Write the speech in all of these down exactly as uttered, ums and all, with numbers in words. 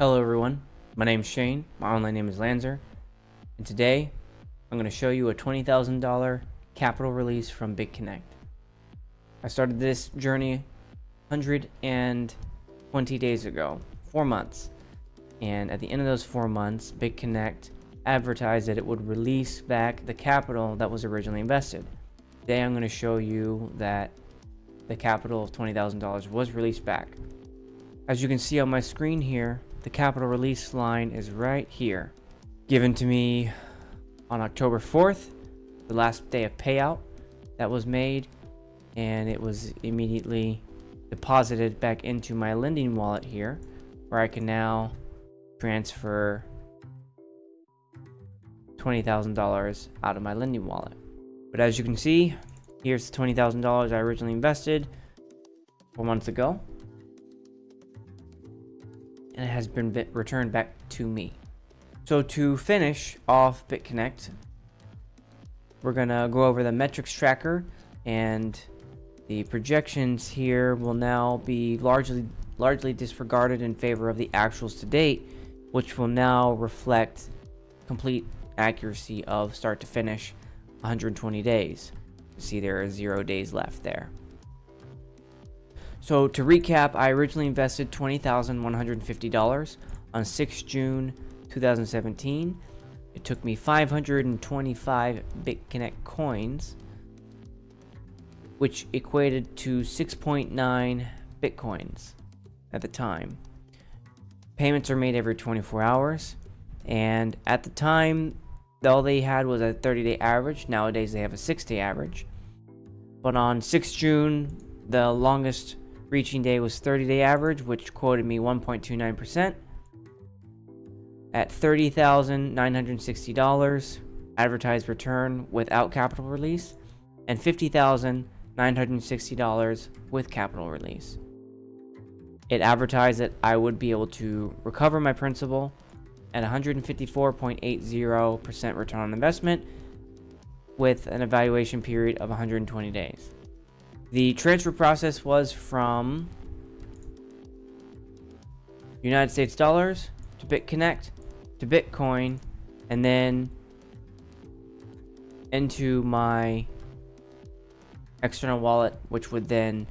Hello everyone, my name is Shane, my online name is Lanzer, and today I'm going to show you a twenty thousand dollar capital release from BitConnect. I started this journey one hundred twenty days ago, four months, and at the end of those four months, BitConnect advertised that it would release back the capital that was originally invested. Today I'm going to show you that the capital of twenty thousand dollars was released back. As you can see on my screen here, the capital release line is right here, given to me on October fourth, the last day of payout that was made, and it was immediately deposited back into my lending wallet here, where I can now transfer twenty thousand dollars out of my lending wallet. But as you can see, here's the twenty thousand dollars I originally invested four months ago, and it has been returned back to me. So to finish off BitConnect, we're gonna go over the metrics tracker, and the projections here will now be largely largely disregarded in favor of the actuals to date, which will now reflect complete accuracy of start to finish one hundred twenty days. See, there are zero days left there. So to recap, I originally invested twenty thousand one hundred fifty dollars on the sixth of June two thousand seventeen. It took me five hundred twenty-five BitConnect coins, which equated to six point nine Bitcoins at the time. Payments are made every twenty-four hours, and at the time, all they had was a thirty day average. Nowadays they have a six day average. But on the sixth of June, the longest reaching day was thirty day average, which quoted me one point two nine percent at thirty thousand nine hundred sixty dollars advertised return without capital release, and fifty thousand nine hundred sixty dollars with capital release. It advertised that I would be able to recover my principal at one hundred fifty-four point eight zero percent return on investment with an evaluation period of one hundred twenty days. The transfer process was from United States dollars to BitConnect to Bitcoin, and then into my external wallet, which would then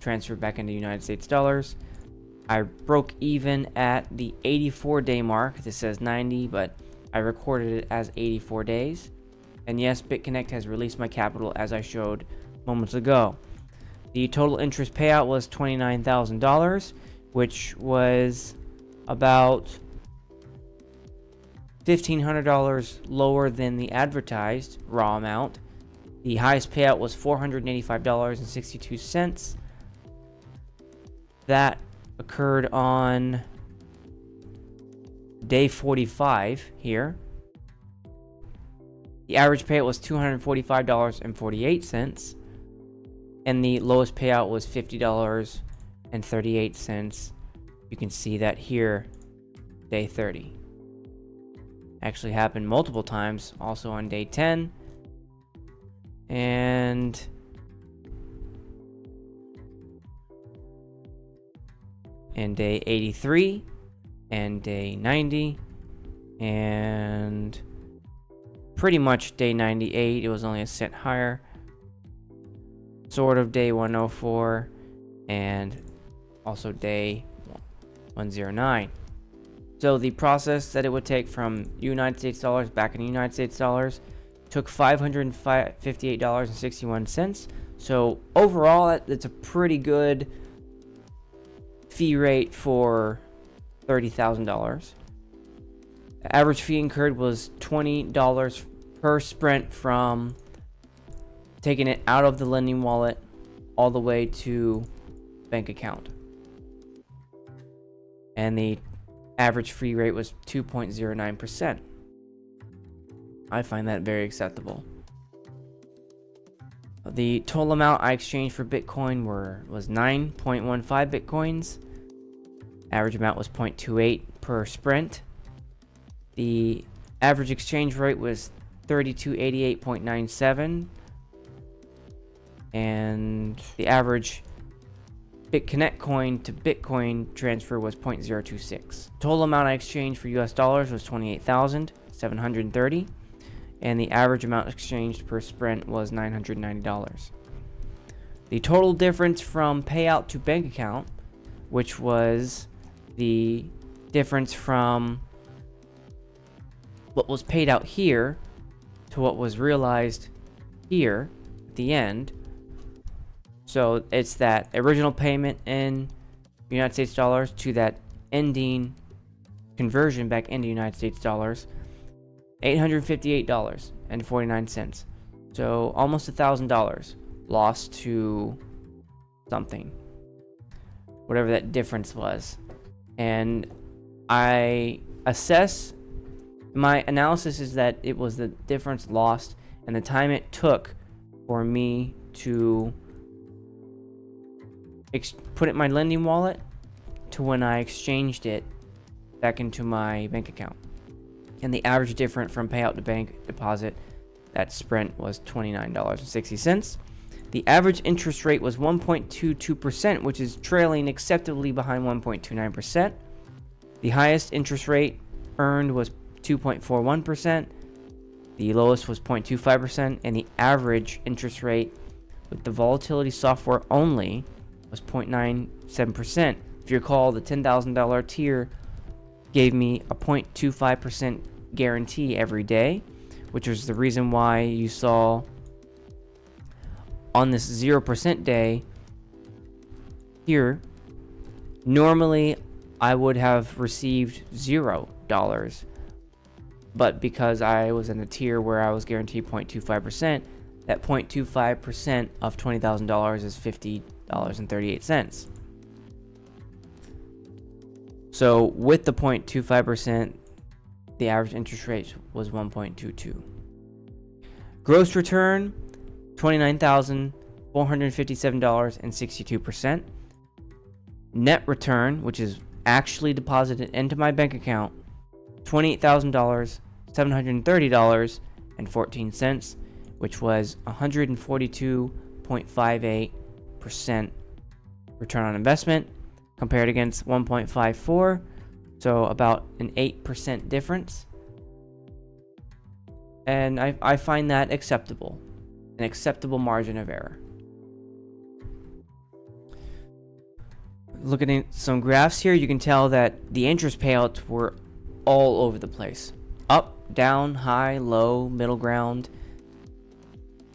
transfer back into United States dollars. I broke even at the eighty-four day mark. This says ninety, but I recorded it as eighty-four days. And yes, BitConnect has released my capital, as I showed moments ago. The total interest payout was twenty-nine thousand dollars, which was about fifteen hundred dollars lower than the advertised raw amount. The highest payout was four hundred eighty-five dollars and sixty-two cents. That occurred on day forty-five here. The average payout was two hundred forty-five dollars and forty-eight cents, and the lowest payout was fifty dollars and thirty-eight cents. You can see that here, day thirty. Actually happened multiple times, also on day ten, and and day eighty-three, and day ninety, and pretty much day ninety-eight. It was only a cent higher, sort of day one oh four, and also day one oh nine. So the process that it would take from United States dollars back into United States dollars took five hundred fifty-eight dollars and sixty-one cents. So overall, it's a pretty good fee rate for thirty thousand dollars. The average fee incurred was twenty dollars per sprint from taking it out of the lending wallet all the way to bank account. And the average fee rate was two point zero nine percent. I find that very acceptable. The total amount I exchanged for Bitcoin were was nine point one five Bitcoins. Average amount was zero point two eight per sprint. The average exchange rate was thirty-two eighty-eight point nine seven, and the average BitConnect coin to Bitcoin transfer was zero point zero two six. Total amount I exchanged for U S dollars was twenty-eight thousand seven hundred thirty dollars, and the average amount exchanged per sprint was nine hundred ninety dollars. The total difference from payout to bank account, which was the difference from what was paid out here to what was realized here at the end. So it's that original payment in United States dollars to that ending conversion back into United States dollars, eight hundred fifty-eight dollars and forty-nine cents. So almost a thousand dollars lost to something, whatever that difference was. And I assess, my analysis is that it was the difference lost and the time it took for me to ex put it in my lending wallet to when I exchanged it back into my bank account. And the average difference from payout to bank deposit at Sprint was twenty-nine dollars and sixty cents. The average interest rate was one point two two percent, which is trailing acceptably behind one point two nine percent. The highest interest rate earned was two point four one percent. The lowest was zero point two five percent, and the average interest rate with the volatility software only was zero point nine seven percent. If you recall, the ten thousand dollar tier gave me a zero point two five percent guarantee every day, which is the reason why you saw on this zero percent day here, normally I would have received zero dollars, but because I was in the tier where I was guaranteed zero point two five percent, that zero point two five percent of twenty thousand dollars is fifty dollars and thirty-eight cents. So with the zero point two five percent, the average interest rate was one point two two. Gross return, twenty-nine thousand four hundred fifty-seven dollars and sixty-two cents. Net return, which is actually deposited into my bank account, twenty-eight thousand seven hundred thirty dollars and fourteen cents, which was one hundred forty-two point five eight percent return on investment, compared against one point five four, so about an eight percent difference. And I, I find that acceptable, an acceptable margin of error. Looking at some graphs here, you can tell that the interest payouts were all over the place. Up, down, high, low, middle ground.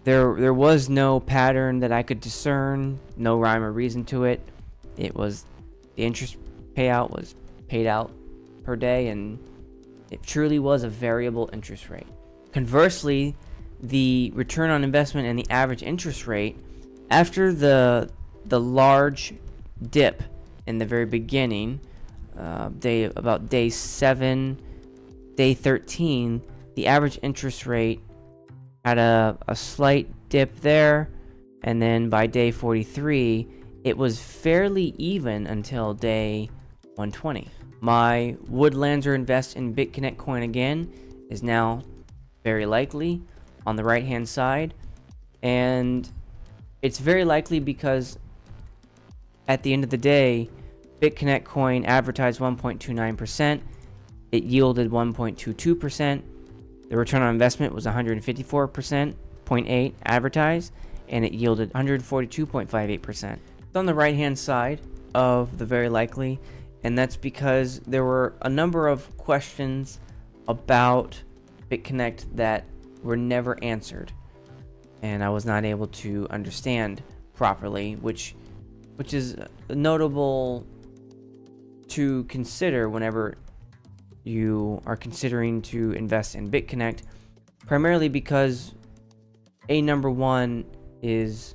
There, there was no pattern that I could discern, no rhyme or reason to it. It was, the interest payout was paid out per day, and it truly was a variable interest rate. Conversely, the return on investment and the average interest rate, after the the large dip in the very beginning, uh, day about day seven, day thirteen, the average interest rate had a, a slight dip there, and then by day forty-three it was fairly even until day one twenty. My would Lanzer invest in BitConnect coin again is now very likely on the right hand side, and it's very likely because at the end of the day, BitConnect coin advertised one point two nine percent, it yielded one point two two percent. The return on investment was one hundred fifty-four percent, zero point eight advertised, and it yielded one hundred forty-two point five eight percent. It's on the right-hand side of the very likely, and that's because there were a number of questions about BitConnect that were never answered, and I was not able to understand properly, which, which is notable to consider whenever you are considering to invest in BitConnect, primarily because a number one is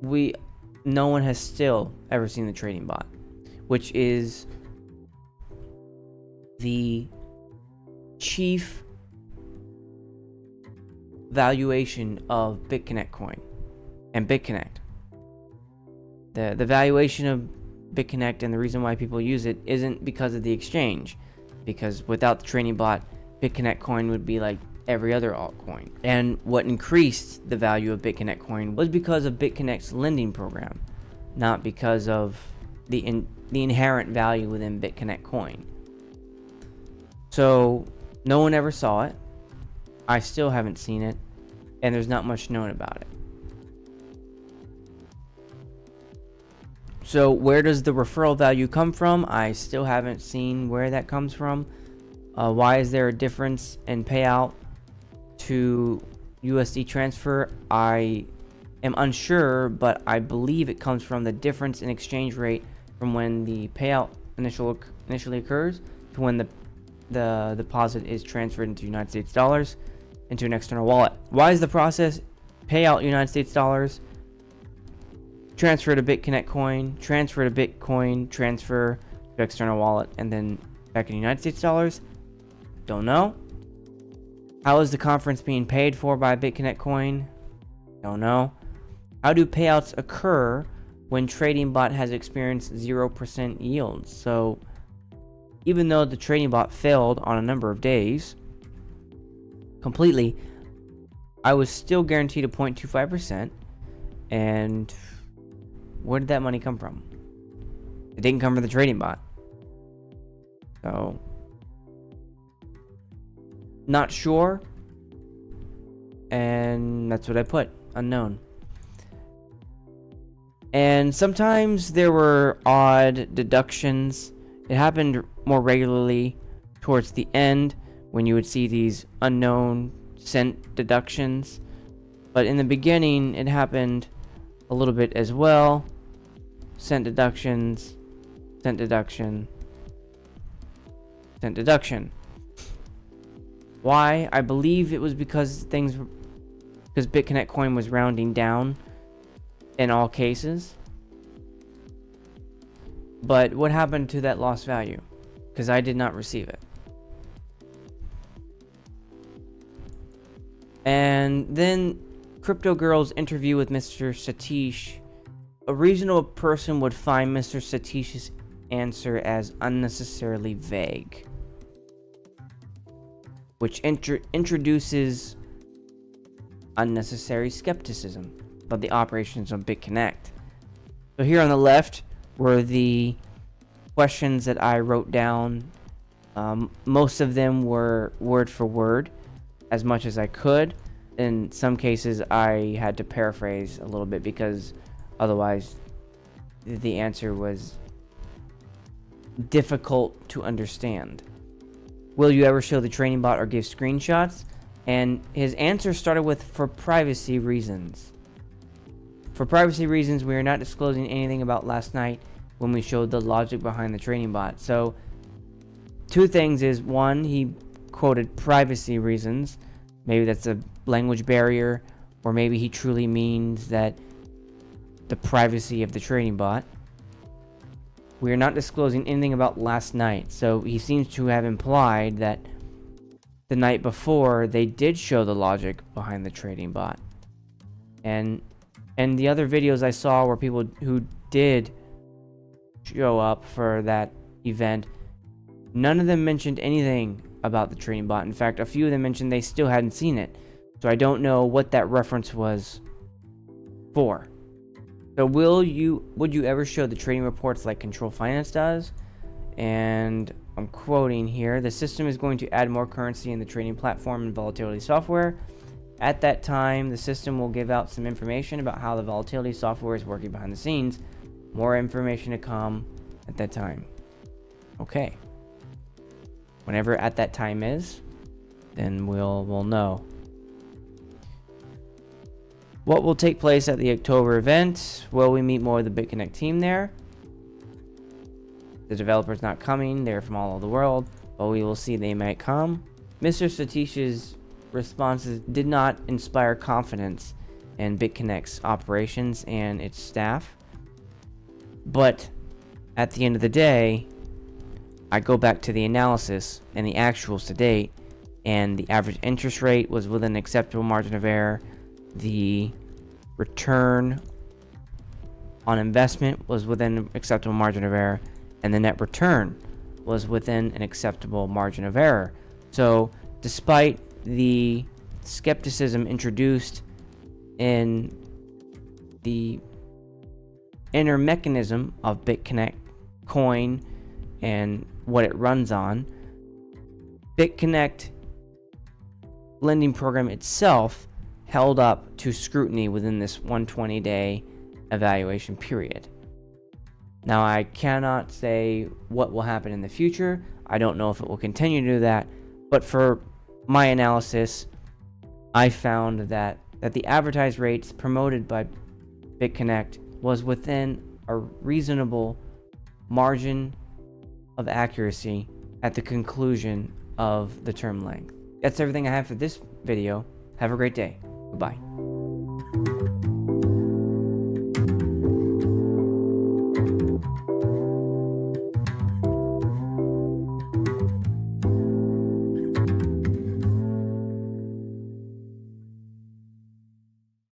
we no one has still ever seen the trading bot, which is the chief valuation of BitConnect coin and BitConnect. The the valuation of BitConnect and the reason why people use it isn't because of the exchange, because without the trading bot, BitConnect coin would be like every other altcoin. And what increased the value of BitConnect coin was because of BitConnect's lending program. not because of the in, the inherent value within BitConnect coin. So no one ever saw it. I still haven't seen it, and there's not much known about it. So where does the referral value come from? I still haven't seen where that comes from. Uh, why is there a difference in payout to U S D transfer? I am unsure, but I believe it comes from the difference in exchange rate from when the payout initial initially occurs to when the the deposit is transferred into United States dollars into an external wallet. Why is the process payout United States dollars, transfer to BitConnect coin, transfer to Bitcoin, transfer to external wallet, and then back in United States dollars? Don't know. How is the conference being paid for by BitConnect coin? Don't know. How do payouts occur when trading bot has experienced zero percent yields? So even though the trading bot failed on a number of days completely, I was still guaranteed a zero point two five percent. And where did that money come from? It didn't come from the trading bot. So not sure. And that's what I put, unknown. And sometimes there were odd deductions. It happened more regularly towards the end when you would see these unknown cent deductions. But in the beginning, it happened a little bit as well. Cent deductions, cent deduction, cent deduction. Why? I believe it was because things, because BitConnect coin was rounding down in all cases. But what happened to that lost value? Because I did not receive it. And then Crypto Girl's interview with Mister Satish. A reasonable person would find Mister Satish's answer as unnecessarily vague, which intro introduces unnecessary skepticism about the operations of BitConnect. So here on the left were the questions that I wrote down. Um, most of them were word for word, as much as I could. In some cases, I had to paraphrase a little bit because otherwise the answer was difficult to understand. Will you ever show the training bot or give screenshots? And his answer started with, for privacy reasons. For privacy reasons, we are not disclosing anything about last night when we showed the logic behind the training bot. So two things is, one, he quoted privacy reasons. Maybe that's a language barrier, or maybe he truly means that the privacy of the training bot. We are not disclosing anything about last night. So he seems to have implied that the night before they did show the logic behind the trading bot. And and the other videos I saw were people who did show up for that event. None of them mentioned anything about the trading bot. In fact, a few of them mentioned they still hadn't seen it. So I don't know what that reference was for. So will you, would you ever show the trading reports like Control Finance does? And I'm quoting here, the system is going to add more currency in the trading platform and volatility software. At that time, the system will give out some information about how the volatility software is working behind the scenes. More information to come at that time. Okay. Whenever at that time is, then we'll, we'll know. What will take place at the October event? Will we meet more of the BitConnect team there? The developer's not coming. They're from all over the world, but we will see, they might come. Mister Satish's responses did not inspire confidence in BitConnect's operations and its staff. But at the end of the day, I go back to the analysis and the actuals to date, and the average interest rate was within an acceptable margin of error. The return on investment was within an acceptable margin of error, and the net return was within an acceptable margin of error. So despite the skepticism introduced in the inner mechanism of BitConnect coin and what it runs on, BitConnect lending program itself held up to scrutiny within this one hundred twenty day evaluation period. Now, I cannot say what will happen in the future. I don't know if it will continue to do that, but for my analysis, I found that that the advertised rates promoted by BitConnect was within a reasonable margin of accuracy at the conclusion of the term length. That's everything I have for this video. Have a great day. Goodbye.